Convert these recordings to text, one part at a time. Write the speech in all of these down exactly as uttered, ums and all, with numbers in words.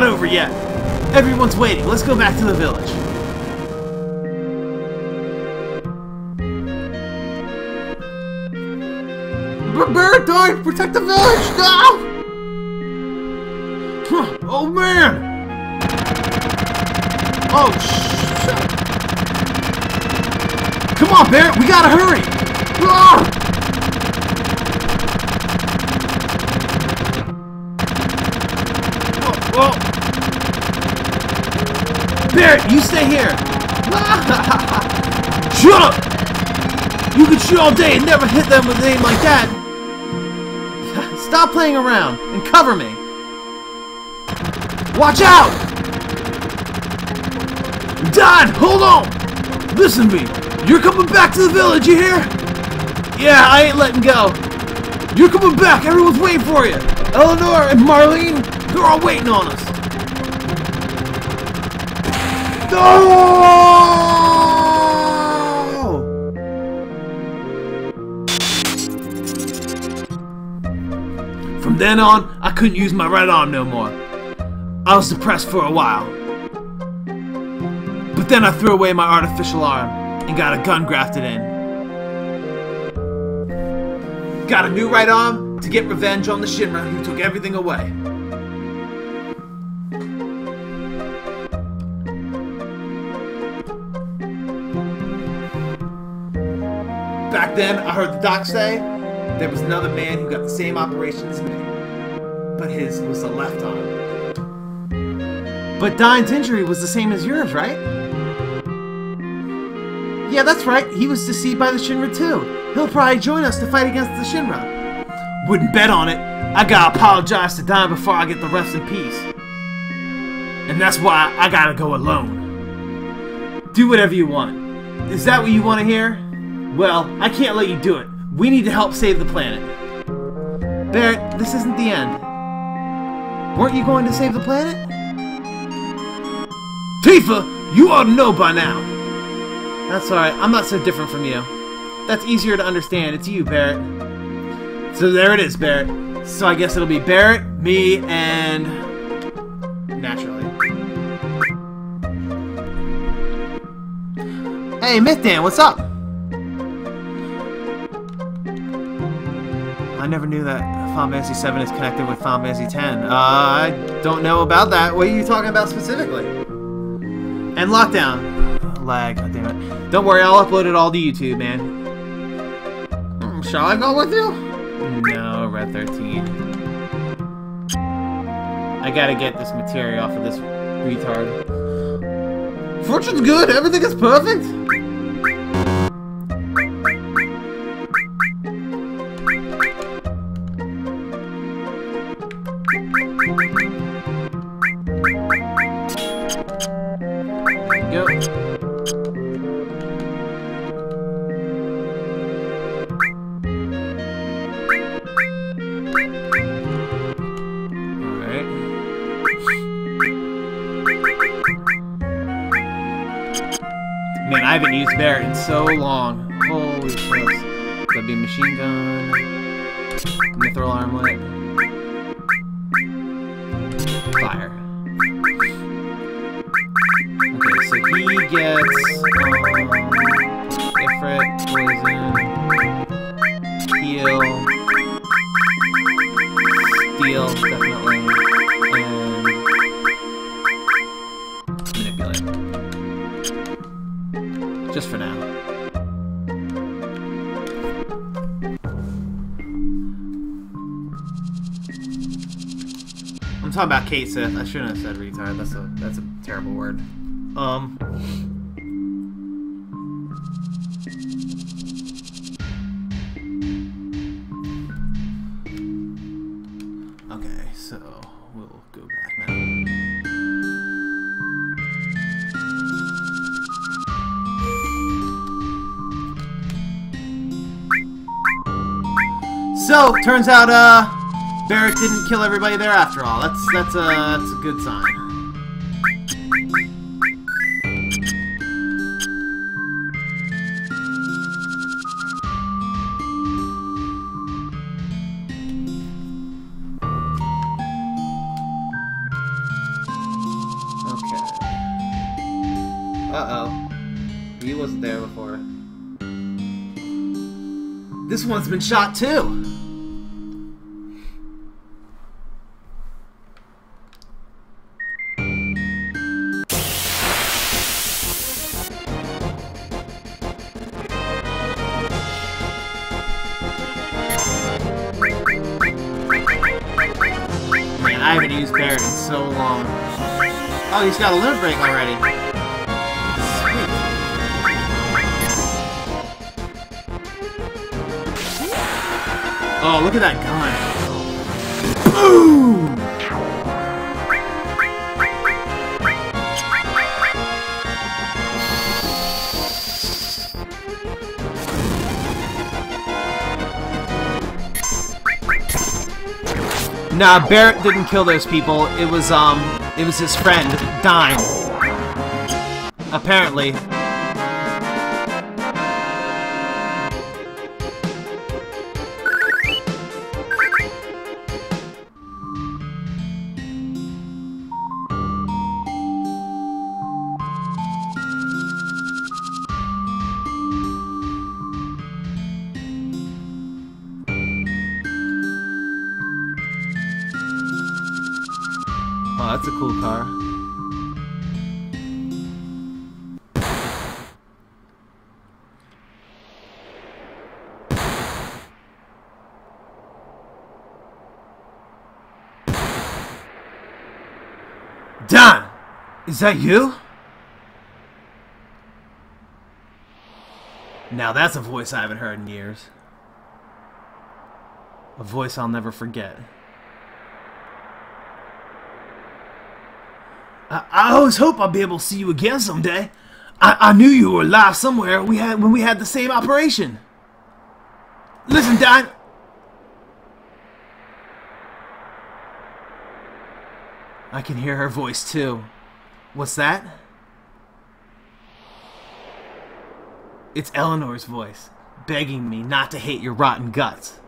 not over yet. Everyone's waiting. Let's go back to the village. Bird died! Protect the village! No! Oh man! Oh shit! Come on, Bear! We gotta hurry! Ah! Barret, you stay here! Shut up! You can shoot all day and never hit them with anything like that! Stop playing around and cover me! Watch out! Don, hold on! Listen to me! You're coming back to the village, you hear? Yeah, I ain't letting go! You're coming back! Everyone's waiting for you! Eleanor and Marlene, they're all waiting on us! No! From then on, I couldn't use my right arm no more. I was depressed for a while. But then I threw away my artificial arm and got a gun grafted in. Got a new right arm to get revenge on the Shinra who took everything away. Back then, I heard the doc say there was another man who got the same operation as me, but his was the left arm. But Dine's injury was the same as yours, right? Yeah, that's right. He was deceived by the Shinra too. He'll probably join us to fight against the Shinra. Wouldn't bet on it. I gotta apologize to Dine before I get the rest in peace. And that's why I gotta go alone. Do whatever you want. Is that what you want to hear? Well, I can't let you do it. We need to help save the planet. Barret, this isn't the end. Weren't you going to save the planet? Tifa, you ought to know by now. That's alright, I'm not so different from you. That's easier to understand, it's you, Barret. So there it is, Barret. So I guess it'll be Barret, me, and... naturally. Hey, Mythdan, what's up? I never knew that Final Fantasy seven is connected with Final Fantasy ten. Uh, I don't know about that. What are you talking about specifically? And lockdown. Lag, oh, damn it. Don't worry, I'll upload it all to YouTube, man. Mm, shall I go with you? No, Red thirteen. I gotta get this material off of this retard. Fortune's good, everything is perfect. So long. Holy shit. That'd be a machine gun. Mithril armlet. Fire. Okay, so he gets um Ifrit, poison, heal, steal, definitely, and manipulate. Just for now. I'm talking about Cait Sith. I shouldn't have said retard. That's a that's a terrible word. Um. Okay, so we'll go back now. So turns out, uh. Barret didn't kill everybody there after all. That's that's a that's a good sign. Uh-oh. He wasn't there before. This one's been shot too! Oh, he's got a limit break already. Sweet. Oh, look at that gun. Boom! Nah, Barrett didn't kill those people. It was, um, it was his friend, Dime. Apparently. That's a cool car. Don! Is that you? Now that's a voice I haven't heard in years. A voice I'll never forget. I always hope I'll be able to see you again someday. I, I knew you were alive somewhere we had, when we had the same operation. Listen, Don. I can hear her voice, too. What's that? It's Eleanor's voice, begging me not to hate your rotten guts.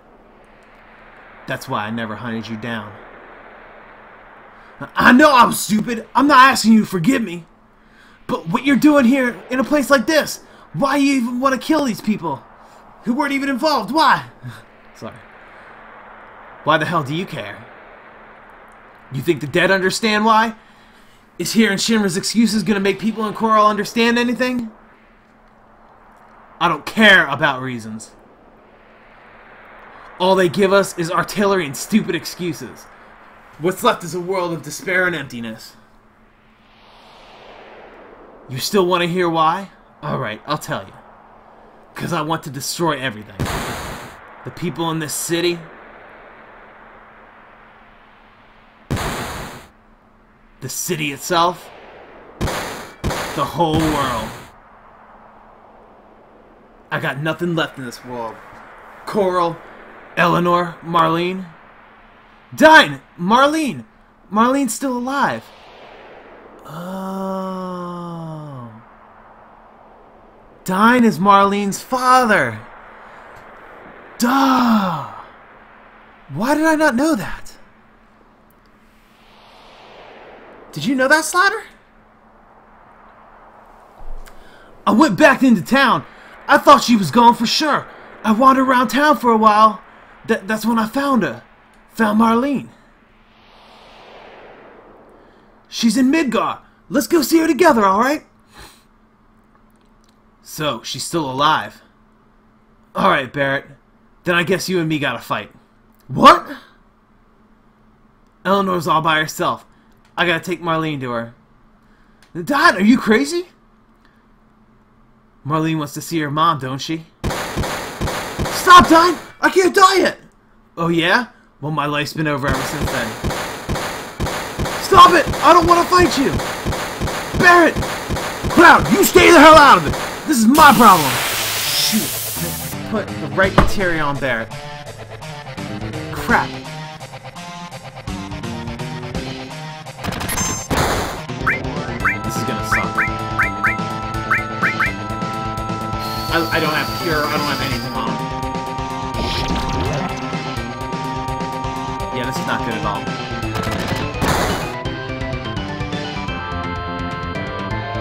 That's why I never hunted you down. I know I'm stupid. I'm not asking you to forgive me. But what you're doing here in a place like this, why you even want to kill these people who weren't even involved? Why? Sorry. Why the hell do you care? You think the dead understand why? Is hearing Shinra's excuses going to make people in Coral understand anything? I don't care about reasons. All they give us is artillery and stupid excuses. What's left is a world of despair and emptiness. You still want to hear why? Alright, I'll tell you. Because I want to destroy everything. The people in this city. The city itself. The whole world. I got nothing left in this world. Coral, Eleanor, Marlene... Dine! Marlene! Marlene's still alive. Oh. Dine is Marlene's father. Duh! Why did I not know that? Did you know that, Slaughter? I went back into town. I thought she was gone for sure. I wandered around town for a while. Th- that's when I found her. Found Marlene. She's in Midgar. Let's go see her together, alright? So, she's still alive. Alright, Barrett. Then I guess you and me gotta fight. What? Eleanor's all by herself. I gotta take Marlene to her. Dad, are you crazy? Marlene wants to see her mom, don't she? Stop, Dad! I can't die yet! Oh, yeah? Well, my life's been over ever since then. Stop it! I don't want to fight you! Barrett! Cloud, you stay the hell out of it! This is my problem! Shoot. Put the right material on Barrett. Crap. This is gonna suck. I, I don't have cure, I don't have anything on. Yeah, this is not good at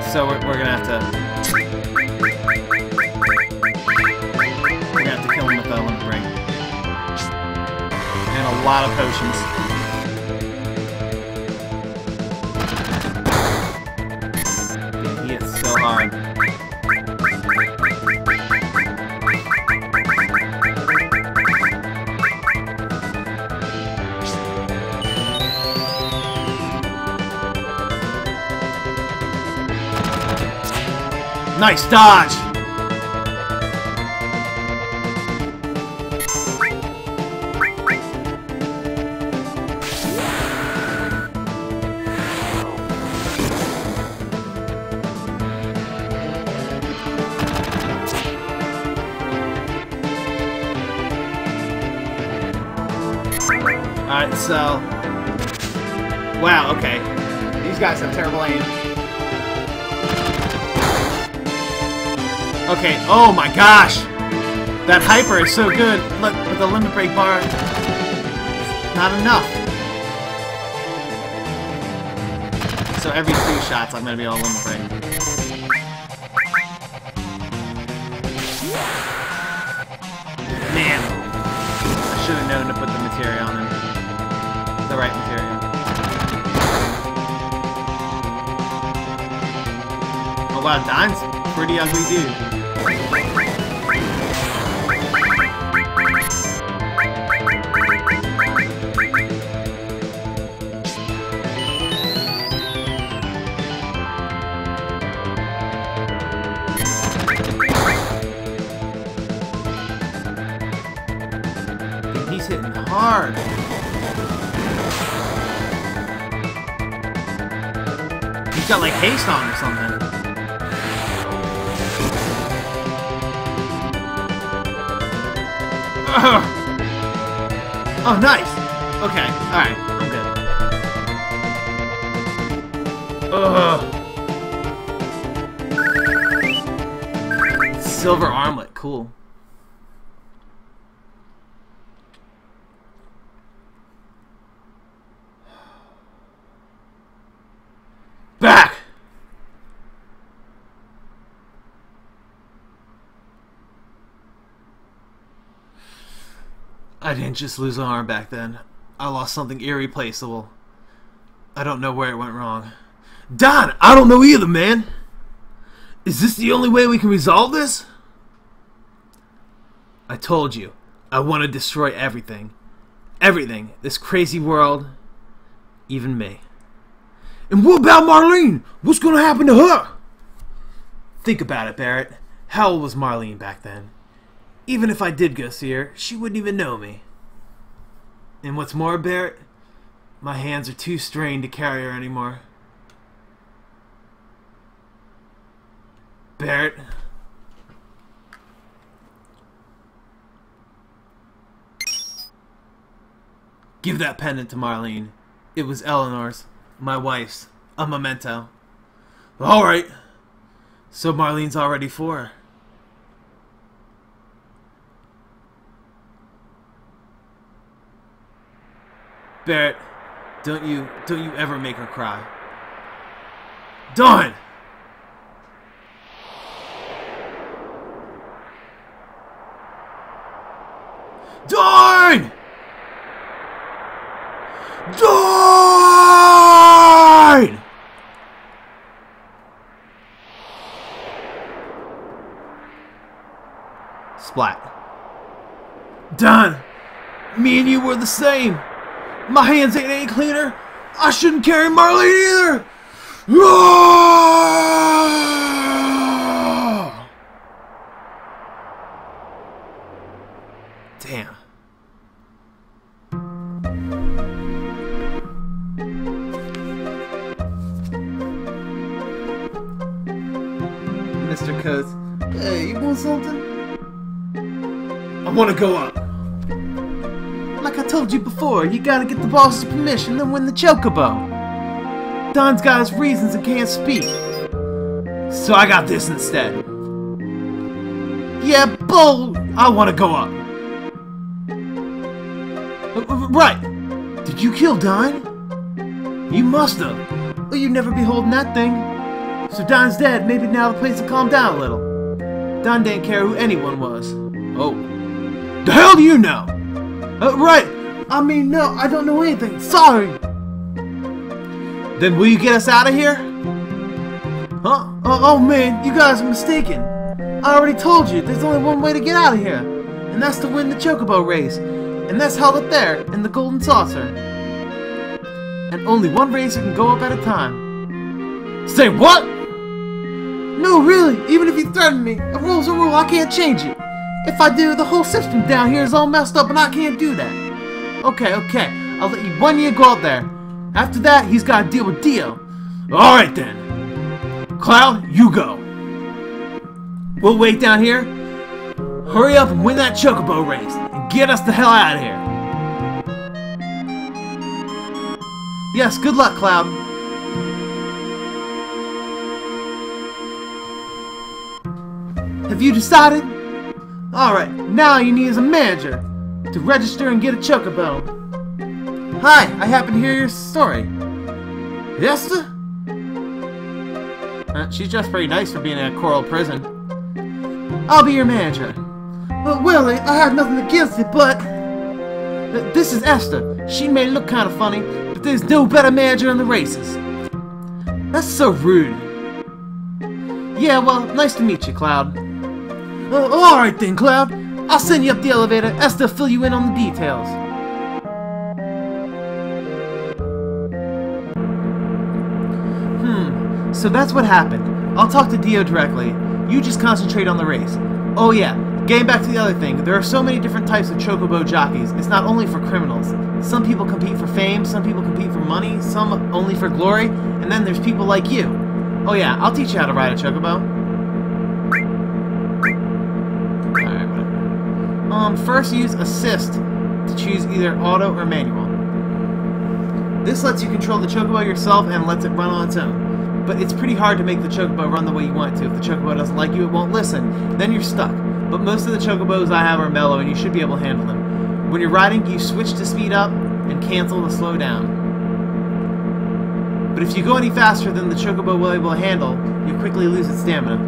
all. so we're, we're gonna have to... We're gonna have to kill him with that one ring. And a lot of potions. Nice dodge! Alright, so... Wow, okay. These guys have terrible aim. Okay, oh my gosh! That hyper is so good! Look, with the limit break bar, not enough. So every three shots, I'm gonna be on limit break. Man! I should have known to put the material on him. The right material. Oh wow, Don's a pretty ugly dude. He's got like haste on or something. Oh, oh nice! Okay, alright, I'm good. Ugh. Silver armlet, cool. I didn't just lose an arm back then. I lost something irreplaceable. I don't know where it went wrong. Don, I don't know either, man! Is this the only way we can resolve this? I told you, I want to destroy everything. Everything. This crazy world. Even me. And what about Marlene? What's gonna happen to her? Think about it, Barrett. How old was Marlene back then? Even if I did go see her, she wouldn't even know me. And what's more, Barrett, my hands are too strained to carry her anymore. Barrett. Give that pendant to Marlene. It was Eleanor's, my wife's, a memento. Alright. So Marlene's already for her. Barrett, don't you, don't you ever make her cry. Done! Darn! Darn! Splat. Done! Me and you were the same! My hands ain't any cleaner. I shouldn't carry Marlene either. Oh! Damn. Mister Coates, hey, you want something? I want to go up. Like I told you before, you gotta get the boss's permission to win the Chocobo. Don's got his reasons and can't speak. So I got this instead. Yeah, bull! I wanna go up. Right. Did you kill Don? You must've. Or you'd never be holding that thing. So Don's dead. Maybe now the place will calm down a little. Don didn't care who anyone was. Oh. The hell do you know? Uh, right. I mean, no, I don't know anything. Sorry. Then will you get us out of here? Huh? Oh, oh man, you guys are mistaken. I already told you, there's only one way to get out of here. And that's to win the Chocobo race. And that's held up there, in the Golden Saucer. And only one racer can go up at a time. Say what? No, really, even if you threaten me, a rule's a rule, I can't change it. If I do, the whole system down here is all messed up and I can't do that. Okay, okay, I'll let you one year go out there. After that, he's gotta deal with Dio. Alright then. Cloud, you go. We'll wait down here. Hurry up and win that Chocobo race. And get us the hell out of here. Yes, good luck, Cloud. Have you decided? Alright, now all you need is a manager to register and get a Chocobo. Hi, I happen to hear your story. Yes, sir? Uh, she's just pretty nice for being in a coral prison. I'll be your manager. But Willie, I have nothing against it, but... Th this is Esther. She may look kind of funny, but there's no better manager in the races. That's so rude. Yeah, well, nice to meet you, Cloud. Uh, Alright then, Cloud. I'll send you up the elevator. Esther will fill you in on the details. So that's what happened. I'll talk to Dio directly. You just concentrate on the race. Oh yeah, getting back to the other thing, there are so many different types of Chocobo jockeys. It's not only for criminals. Some people compete for fame, some people compete for money, some only for glory, and then there's people like you. Oh yeah, I'll teach you how to ride a Chocobo. Alright, whatever. Um, first use assist to choose either auto or manual. This lets you control the Chocobo yourself and lets it run on its own. But it's pretty hard to make the Chocobo run the way you want it to. If the Chocobo doesn't like you, it won't listen. Then you're stuck. But most of the Chocobos I have are mellow, and you should be able to handle them. When you're riding, you switch to speed up and cancel to slow down. But if you go any faster than the Chocobo will be able to handle, you quickly lose its stamina.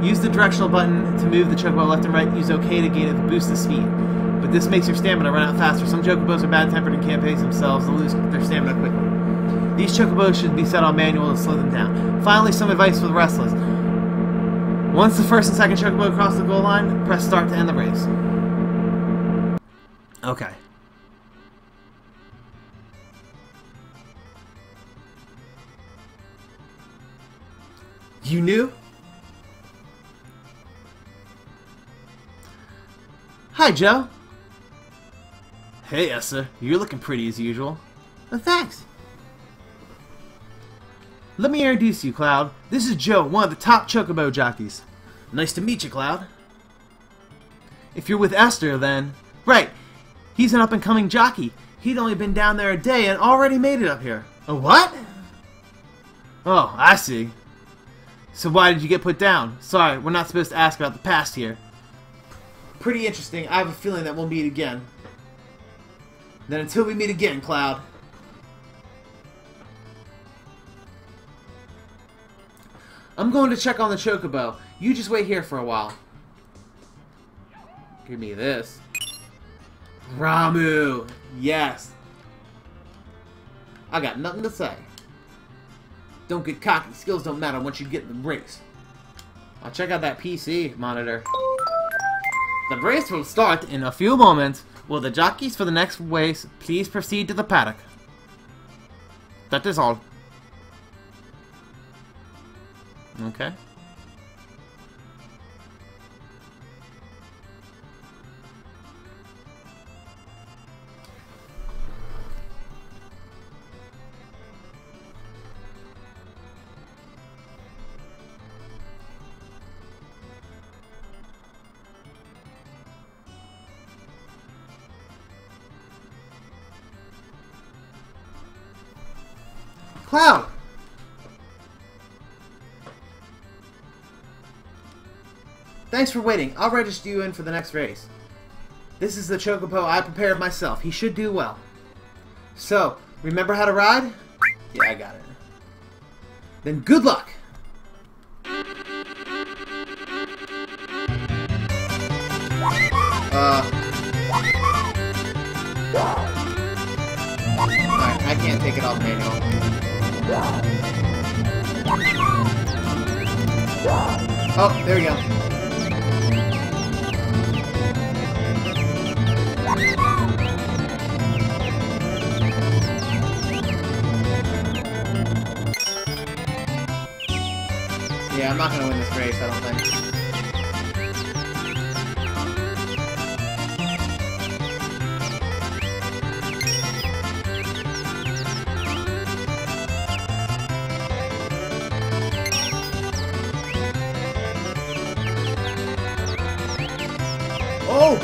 Use the directional button to move the Chocobo left and right. Use OK to gain it to boost the speed. But this makes your stamina run out faster. Some Chocobos are bad-tempered and can't pace themselves and lose their stamina quickly. These Chocobos should be set on manual to slow them down. Finally, some advice for the wrestlers. Once the first and second Chocobo cross the goal line, press start to end the race. Okay. You knew? Hi, Joe. Hey, Esther. You're looking pretty as usual. Well, thanks. Let me introduce you, Cloud. This is Joe, one of the top Chocobo jockeys. Nice to meet you, Cloud. If you're with Esther, then... Right. He's an up-and-coming jockey. He'd only been down there a day and already made it up here. A what? Oh, I see. So why did you get put down? Sorry, we're not supposed to ask about the past here. Pretty interesting. I have a feeling that we'll meet again. Then until we meet again, Cloud... I'm going to check on the Chocobo. You just wait here for a while. Give me this. Ramu! Yes! I got nothing to say. Don't get cocky. Skills don't matter once you get in the race. I'll check out that P C monitor. The race will start in a few moments. Will the jockeys for the next race please proceed to the paddock? That is all. Okay. Cloud! Thanks for waiting. I'll register you in for the next race. This is the Chocobo I prepared myself. He should do well. So, remember how to ride? Yeah, I got it. Then good luck! take it off manual. Oh, there we go. Yeah, I'm not gonna win this race, I don't think. Oh!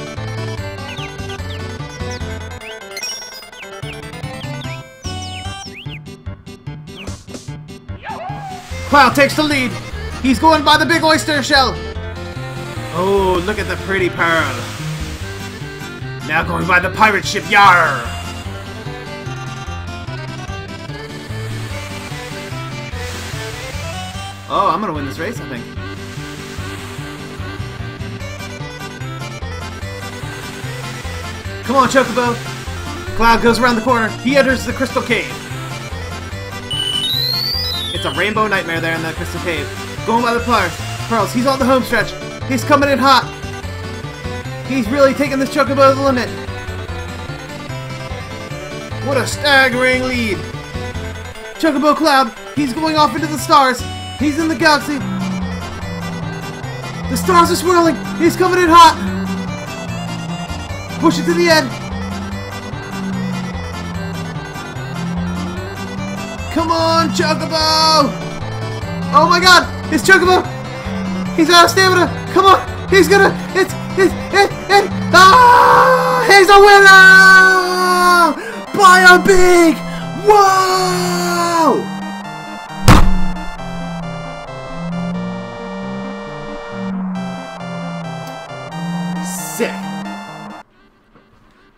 Cloud takes the lead! He's going by the big oyster shell! Oh, look at the pretty pearl. Now going by the pirate ship, yar! Oh, I'm gonna win this race, I think. Come on, Chocobo! Cloud goes around the corner. He enters the Crystal Cave. It's a rainbow nightmare there in that Crystal Cave. Going by the pliers. Pearls, he's on the home stretch. He's coming in hot. He's really taking this Chocobo to the limit. What a staggering lead. Chocobo Cloud, he's going off into the stars. He's in the galaxy. The stars are swirling. He's coming in hot. Push it to the end! Come on, Chocobo! Oh my god! It's Chocobo! He's out of stamina! Come on! He's gonna... It's... It's... It's... It's... Ah! He's a winner! By a big... Whoa!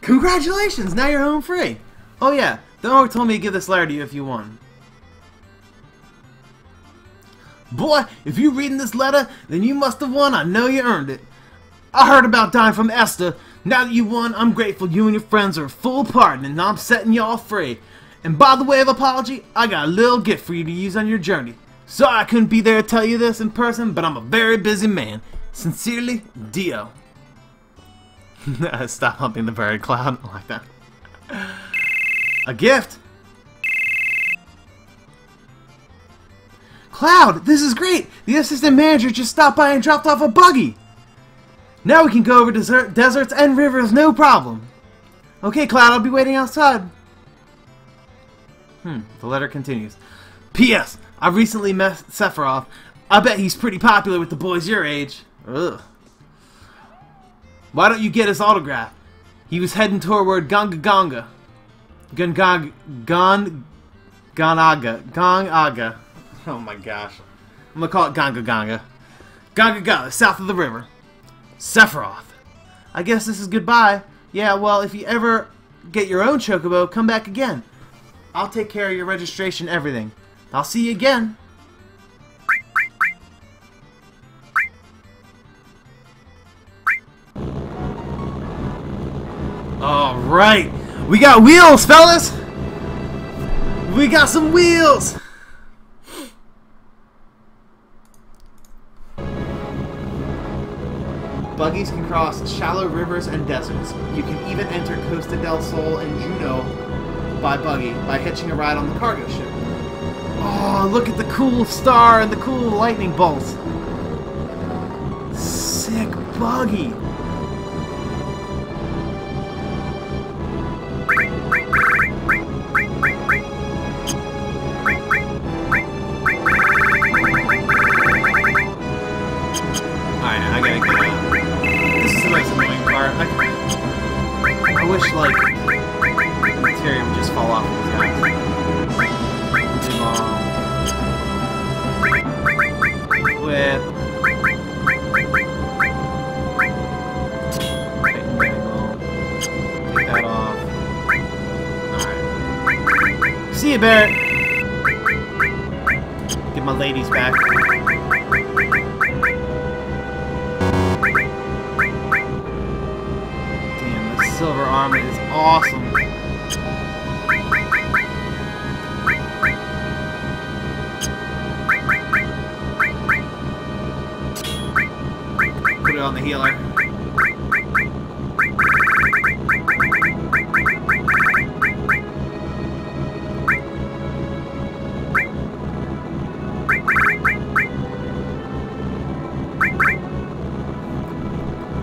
Congratulations! Now you're home free! Oh yeah, the owner told me to give this letter to you if you won. Boy, if you're reading this letter, then you must have won. I know you earned it. I heard about dying from Esther. Now that you won, I'm grateful you and your friends are full pardon and I'm setting y'all free. And by the way of apology, I got a little gift for you to use on your journey. Sorry I couldn't be there to tell you this in person, but I'm a very busy man. Sincerely, Dio. Stop humping the bird, Cloud. I like that. A gift! Cloud, this is great! The assistant manager just stopped by and dropped off a buggy! Now we can go over desert, deserts and rivers, no problem! Okay, Cloud, I'll be waiting outside. Hmm, the letter continues. P S. I recently met Sephiroth. I bet he's pretty popular with the boys your age. Ugh. Why don't you get his autograph? He was heading toward Gongaga. Gongaga. Gongaga. Gongaga. Oh my gosh. I'm gonna call it Gongaga. Gongaga, south of the river. Sephiroth. I guess this is goodbye. Yeah, well, if you ever get your own Chocobo, come back again. I'll take care of your registration, everything. I'll see you again. Alright, we got wheels, fellas! We got some wheels! Buggies can cross shallow rivers and deserts. You can even enter Costa del Sol and Juno by buggy, by hitching a ride on the cargo ship. Oh, look at the cool star and the cool lightning bolts. Sick buggy! See you, Barrett. Get my ladies back. Damn, this silver armor is awesome. go on the healer.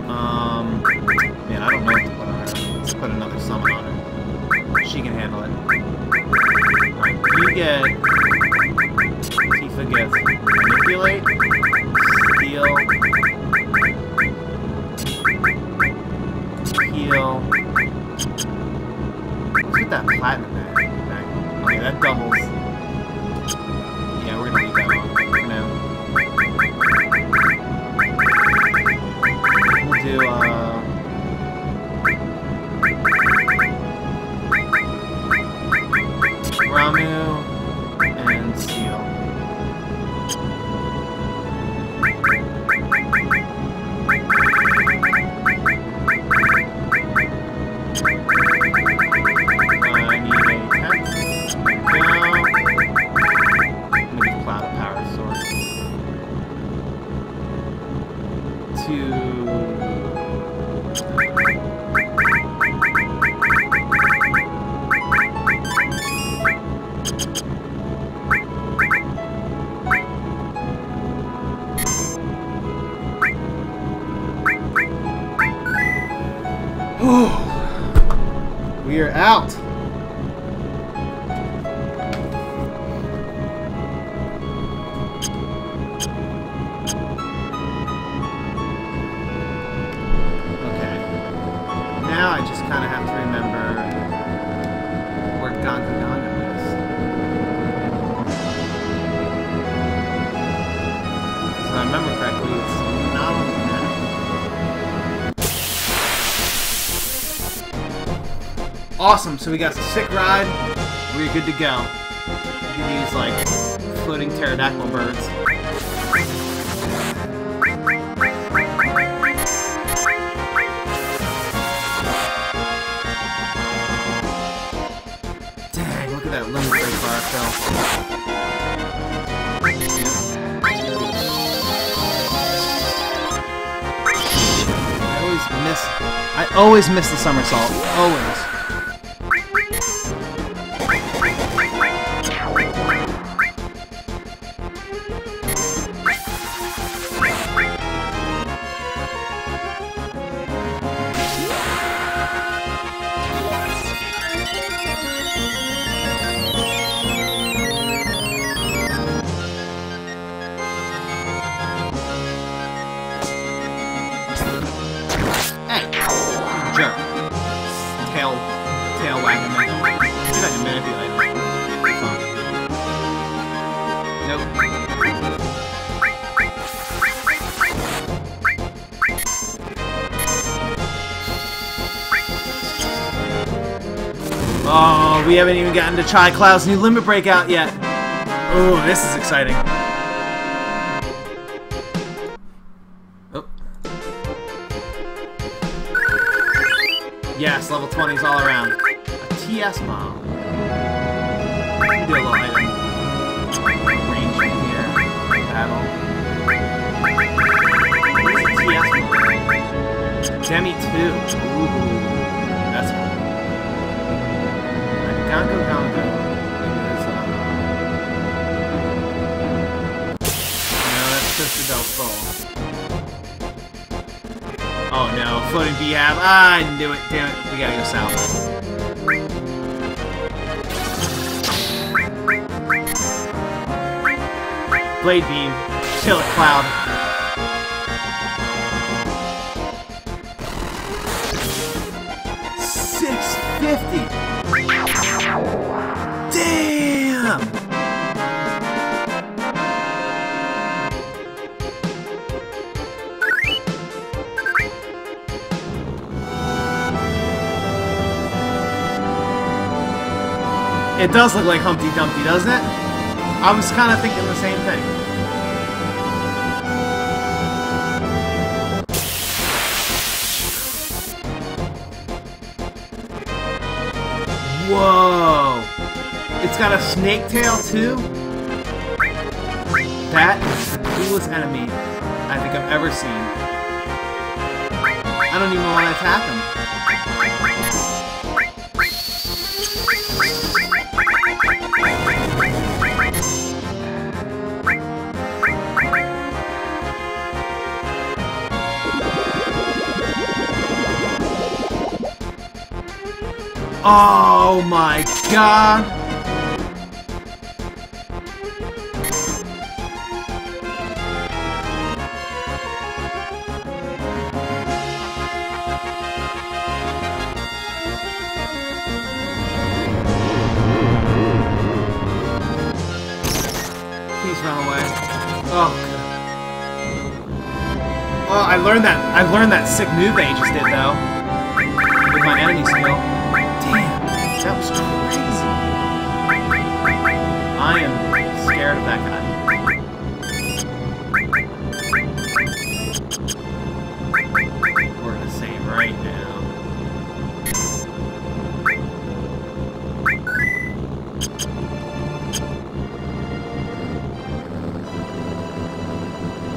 Um, man, I don't know what to put on her. Let's put another summon on her. She can handle it. Alright, you get... Tifa gets manipulate, steal... That platinum bag. Okay, that doubles. Yeah, we're gonna leave that on for now. We'll do, uh... Ramu and out. Okay. Now I just kind of have to remember where Gongaga is. If I remember correctly, it's not on the map. Awesome, so we got a sick ride, we're good to go. We can use, like, floating pterodactyl birds. Dang, look at that lemon tree bar fell. I always miss, I always miss the somersault, always. Oh, we haven't even gotten to try Cloud's new limit break out yet. Oh, this is exciting. Oh. Yes, level twenties all around. A T S mom. Do a little item. Range in here. Battle. What is a T S mom? Demi two. Ooh. Gongo Gongo is, uh... No, that's Costa del Sol. Oh no, floating B-Hab. Ah, I knew it. Damn it. We gotta go south. Blade Beam. Kill it, Cloud. It does look like Humpty Dumpty, doesn't it? I was kind of thinking the same thing. Whoa! It's got a snake tail, too? That is the coolest enemy I think I've ever seen. I don't even want to attack him. Oh my god! Please run away. Oh. Oh, I learned that. I learned that sick move that you just did, though, with my enemy skill. That was crazy. I am scared of that guy. We're gonna save right now.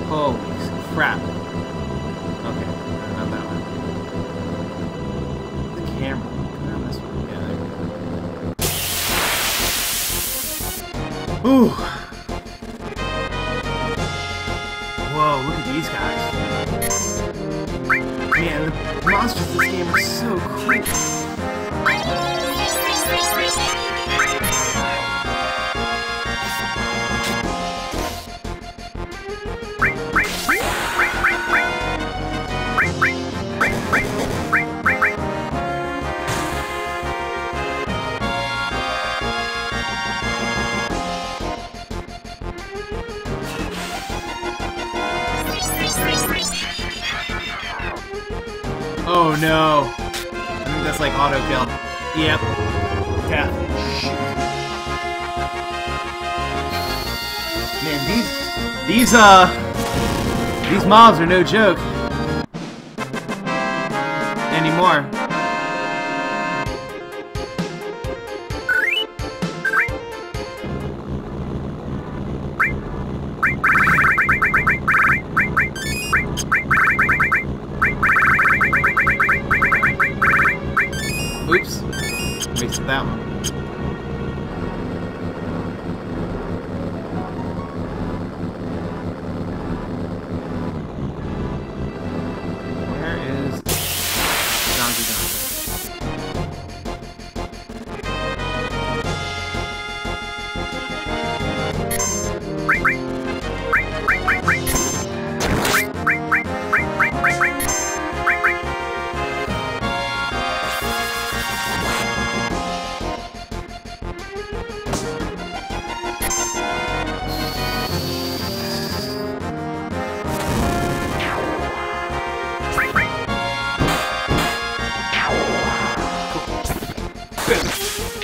Holy crap. Okay, not that one. The camera. Ooh. Whoa, look at these guys. Man, the monsters in this game are so quick. Oh no! I think that's like auto kill. Yep. Yeah. Man, these these uh these mobs are no joke anymore.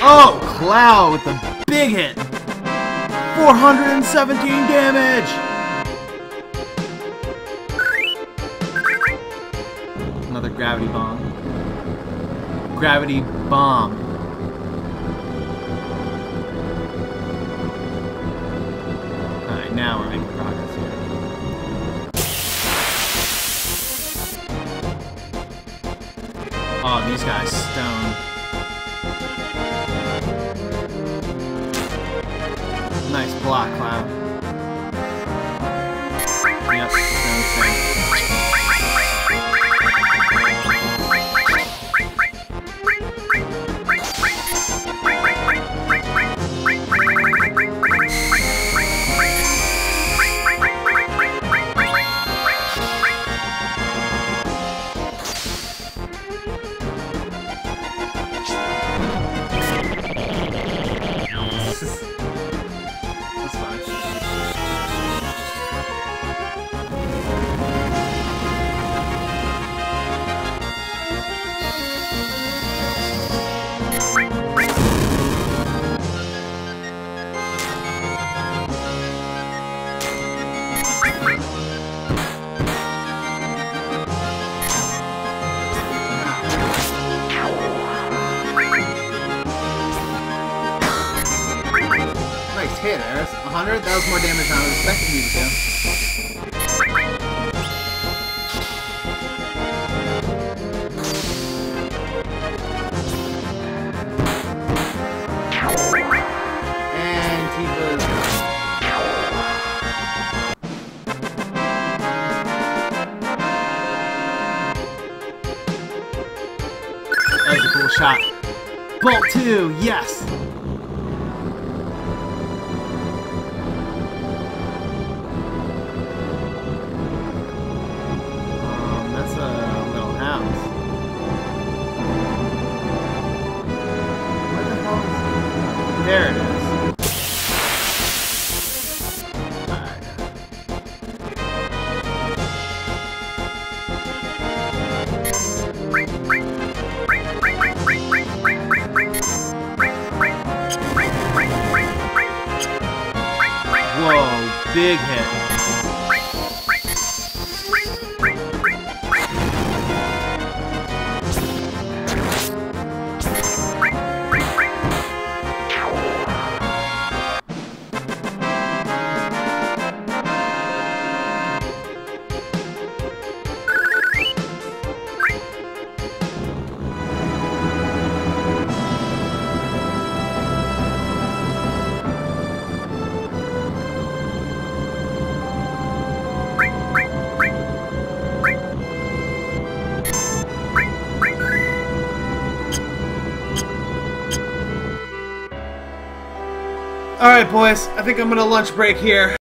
Oh, Cloud with the big hit! four hundred seventeen damage! Another gravity bomb. Gravity bomb. Alright, now we're making progress here. Oh, these guys stoned. Nice block, Cloud. Yep, one hundred? That was more damage than I was expecting you to do. shot. Bolt two, yes! Um, that's a little house. Where the hell is it? There it is. Big hit. Alright boys, I think I'm gonna lunch break here.